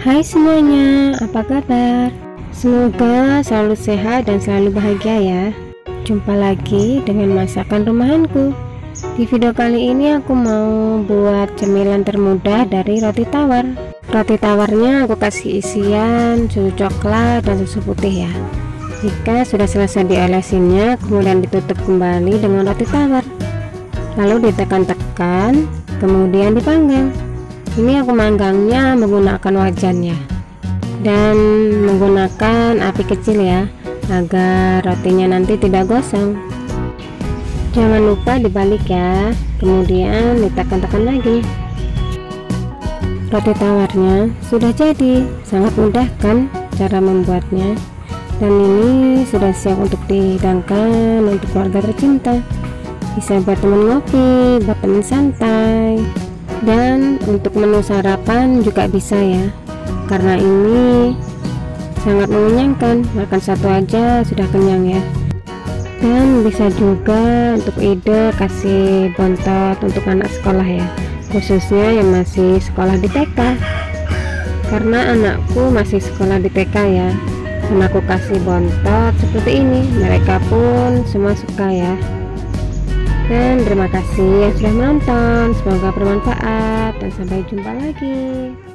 Hai semuanya, apa kabar? Semoga selalu sehat dan selalu bahagia ya. Jumpa lagi dengan masakan rumahanku. Di video kali ini aku mau buat cemilan termudah dari roti tawar. Roti tawarnya aku kasih isian susu coklat dan susu putih ya. Jika sudah selesai diolesinnya, kemudian ditutup kembali dengan roti tawar, lalu ditekan-tekan, kemudian dipanggang. Ini aku manggangnya menggunakan wajannya dan menggunakan api kecil ya, agar rotinya nanti tidak gosong. Jangan lupa dibalik ya, kemudian ditekan-tekan lagi. Roti tawarnya sudah jadi. Sangat mudah kan cara membuatnya, dan ini sudah siap untuk dihidangkan untuk keluarga tercinta. Bisa buat teman ngopi, buat teman santai, dan untuk menu sarapan juga bisa ya, karena ini sangat mengenyangkan. Makan satu aja sudah kenyang ya. Dan bisa juga untuk ide kasih bontot untuk anak sekolah ya, khususnya yang masih sekolah di TK, karena anakku masih sekolah di TK ya. Dan aku kasih bontot seperti ini, mereka pun semua suka ya. Dan terima kasih yang sudah menonton, semoga bermanfaat dan sampai jumpa lagi.